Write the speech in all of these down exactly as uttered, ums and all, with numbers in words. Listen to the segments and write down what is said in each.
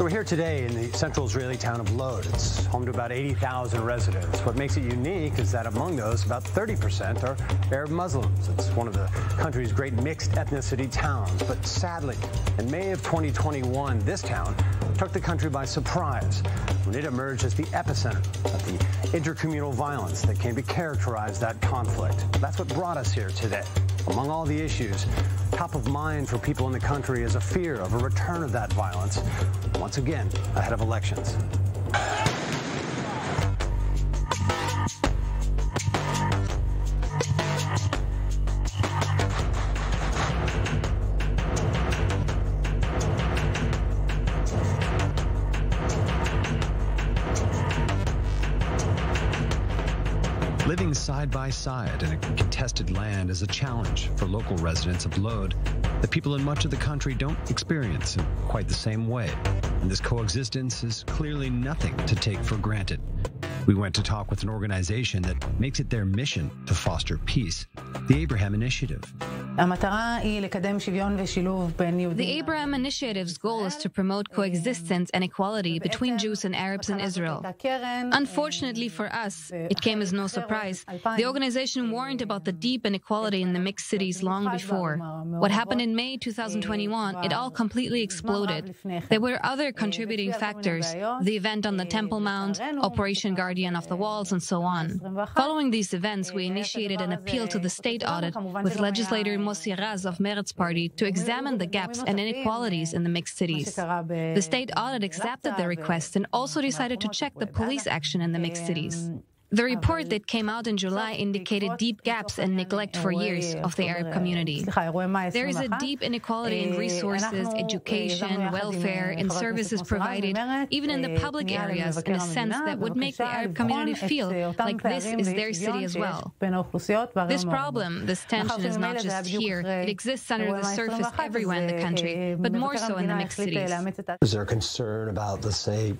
So we're here today in the central Israeli town of Lod. It's home to about eighty thousand residents. What makes it unique is that among those, about thirty percent are Arab Muslims. It's one of the country's great mixed ethnicity towns. But sadly, in May of twenty twenty-one, this town took the country by surprise when it emerged as the epicenter of the intercommunal violence that came to characterize that conflict. That's what brought us here today. Among all the issues, top of mind for people in the country is a fear of a return of that violence, once again, ahead of elections. Living side by side in a contested land is a challenge for local residents of Lod that people in much of the country don't experience in quite the same way. And this coexistence is clearly nothing to take for granted. We went to talk with an organization that makes it their mission to foster peace, the Abraham Initiative. The Abraham Initiative's goal is to promote coexistence and equality between Jews and Arabs in Israel. Unfortunately for us, it came as no surprise. The organization warned about the deep inequality in the mixed cities long before. What happened in May two thousand twenty-one, it all completely exploded. There were other contributing factors, the event on the Temple Mount, Operation Guardian of the Walls, and so on. Following these events, we initiated an appeal to the state audit with legislator Osiraz of Meretz party to examine the gaps and inequalities in the mixed cities. The state audit accepted the request and also decided to check the police action in the mixed cities. The report that came out in July indicated deep gaps and neglect for years of the Arab community. There is a deep inequality in resources, education, welfare, and services provided, even in the public areas, in a sense that would make the Arab community feel like this is their city as well. This problem, this tension, is not just here. It exists under the surface everywhere in the country, but more so in the mixed cities. Is there concern about, let's say,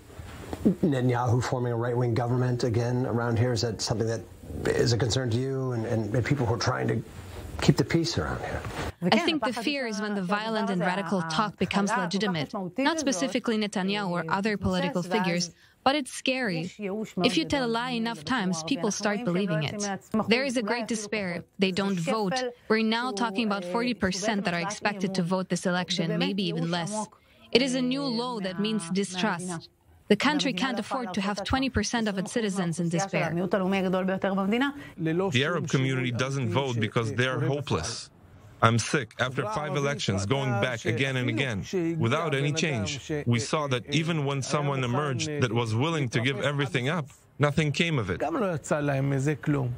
Netanyahu forming a right-wing government again around here? Is that something that is a concern to you and, and, and people who are trying to keep the peace around here? I think the fear is when the violent and radical talk becomes legitimate, not specifically Netanyahu or other political figures, but it's scary. If you tell a lie enough times, people start believing it. There is a great despair. They don't vote. We're now talking about forty percent that are expected to vote this election, maybe even less. It is a new low that means distrust. The country can't afford to have twenty percent of its citizens in despair. The Arab community doesn't vote because they're hopeless. I'm sick after five elections, going back again and again, without any change. We saw that even when someone emerged that was willing to give everything up, nothing came of it. Rasan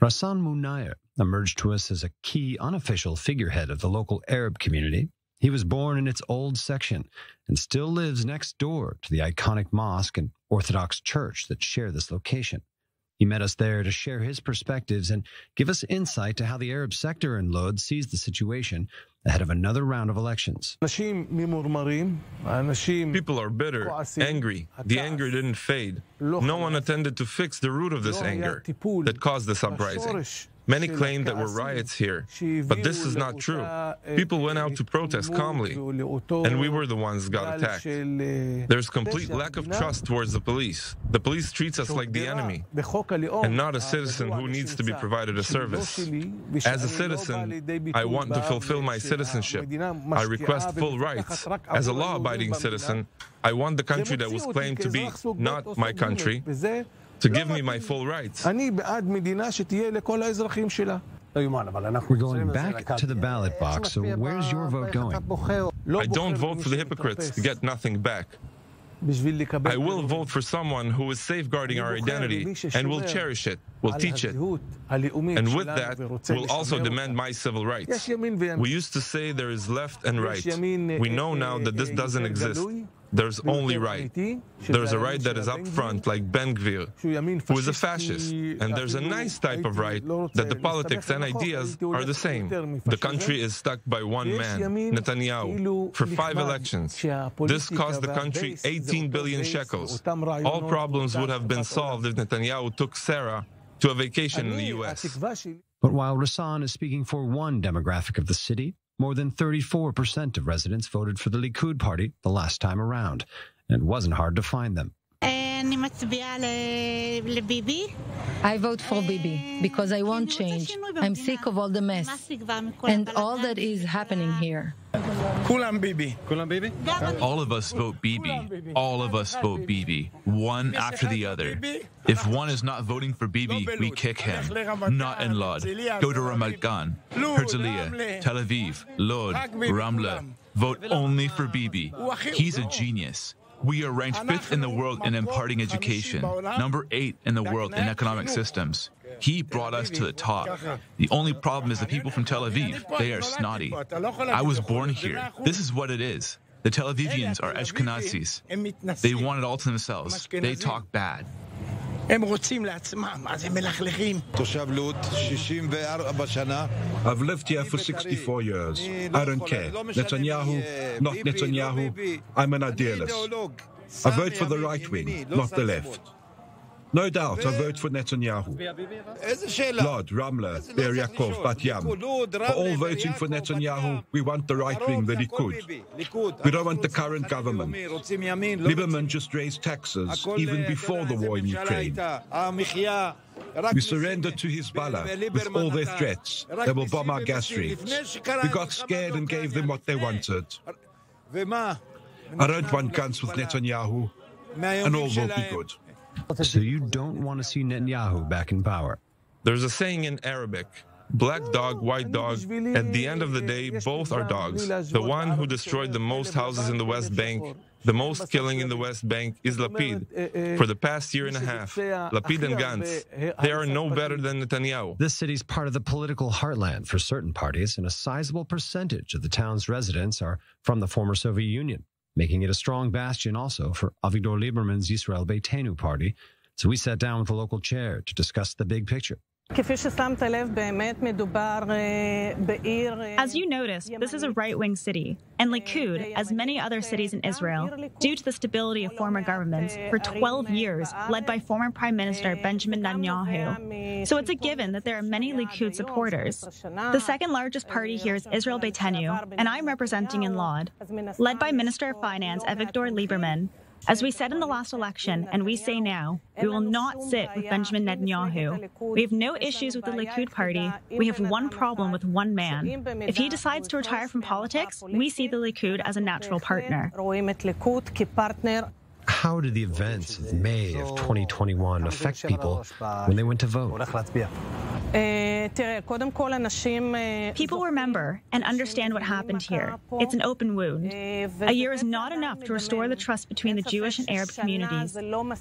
Munayer emerged to us as a key unofficial figurehead of the local Arab community. He was born in its old section and still lives next door to the iconic mosque and Orthodox church that share this location. He met us there to share his perspectives and give us insight to how the Arab sector in Lod sees the situation ahead of another round of elections. People are bitter, angry. The anger didn't fade. No one attended to fix the root of this anger that caused this uprising. Many claim that there were riots here, but this is not true. People went out to protest calmly, and we were the ones who got attacked. There's complete lack of trust towards the police. The police treats us like the enemy, and not a citizen who needs to be provided a service. As a citizen, I want to fulfill my citizenship. I request full rights. As a law-abiding citizen, I want the country that was claimed to be not my country to give me my full rights. We're going back to the ballot box, so where's your vote going? I don't vote for the hypocrites to get nothing back. I will vote for someone who is safeguarding our identity and will cherish it, will teach it. And with that, will also demand my civil rights. We used to say there is left and right. We know now that this doesn't exist. There's only right. There's a right that is up front, like Ben-Gvir, who is a fascist. And there's a nice type of right that the politics and ideas are the same. The country is stuck by one man, Netanyahu, for five elections. This cost the country eighteen billion shekels. All problems would have been solved if Netanyahu took Sarah to a vacation in the U S But while Rasan is speaking for one demographic of the city, More than thirty-four percent of residents voted for the Likud party the last time around, and it wasn't hard to find them. I vote for Bibi because I want change. I'm sick of all the mess and all that is happening here. Kulam Bibi. Kulam Bibi? All of us vote Bibi. All of us vote Bibi. One after the other. If one is not voting for Bibi, we kick him. Not in Lod. Go to Ramat Gan, Herzliya, Tel Aviv, Lod, Ramla. Vote only for Bibi. He's a genius. We are ranked fifth in the world in imparting education, number eight in the world in economic systems. He brought us to the top. The only problem is the people from Tel Aviv. They are snotty. I was born here. This is what it is. The Tel Avivians are Ashkenazis. They want it all to themselves. They talk bad. I've lived here for sixty-four years. I don't care. Netanyahu, not Netanyahu. I'm an idealist. I vote for the right wing, not the left. No doubt, I vote for Netanyahu. Lod, Ramla, Beryakov, Batyam, for all voting for Netanyahu. We want the right wing, the Likud. We don't want the current government. Lieberman just raised taxes even before the war in Ukraine. We surrendered to Hezbollah with all their threats. They will bomb our gas rigs. We got scared and gave them what they wanted. I don't want Gantz with Netanyahu, and all will be good. So you don't want to see Netanyahu back in power. There's a saying in Arabic, black dog, white dog. At the end of the day, both are dogs. The one who destroyed the most houses in the West Bank, the most killing in the West Bank, is Lapid. For the past year and a half, Lapid and Gantz, they are no better than Netanyahu. This city's part of the political heartland for certain parties, and a sizable percentage of the town's residents are from the former Soviet Union, making it a strong bastion also for Avigdor Lieberman's Yisrael Beiteinu party. So we sat down with the local chair to discuss the big picture. As you noticed, this is a right-wing city, and Likud, as many other cities in Israel, due to the stability of former governments, for twelve years, led by former Prime Minister Benjamin Netanyahu. So it's a given that there are many Likud supporters. The second largest party here is Israel Beiteinu, and I'm representing in Lod, led by Minister of Finance Avigdor Lieberman. As we said in the last election, and we say now, we will not sit with Benjamin Netanyahu. We have no issues with the Likud party. We have one problem with one man. If he decides to retire from politics, we see the Likud as a natural partner. How did the events of May of twenty twenty-one affect people when they went to vote? People remember and understand what happened here. It's an open wound. A year is not enough to restore the trust between the Jewish and Arab communities.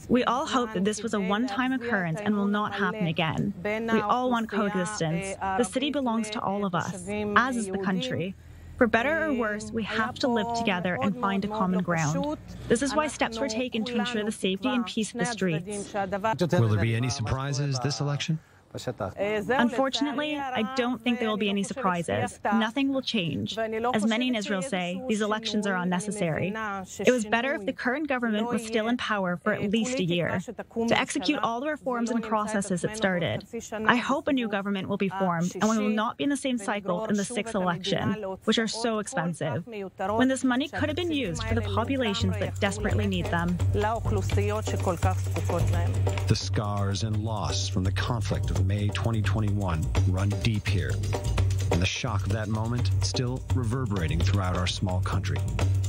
We all hope that this was a one-time occurrence and will not happen again. We all want coexistence. The city belongs to all of us, as is the country. For better or worse, we have to live together and find a common ground. This is why steps were taken to ensure the safety and peace of the streets. Will there be any surprises this election? Unfortunately, I don't think there will be any surprises. Nothing will change. As many in Israel say, these elections are unnecessary. It was better if the current government was still in power for at least a year, to execute all the reforms and processes it started. I hope a new government will be formed, and we will not be in the same cycle in the sixth election, which are so expensive, when this money could have been used for the populations that desperately need them. The scars and loss from the conflict of May twenty twenty-one run deep here, and the shock of that moment still reverberating throughout our small country.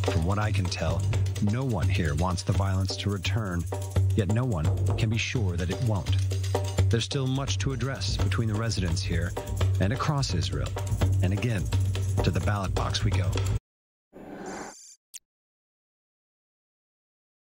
From what I can tell, no one here wants the violence to return, yet no one can be sure that it won't. There's still much to address between the residents here and across Israel, and again, to the ballot box we go.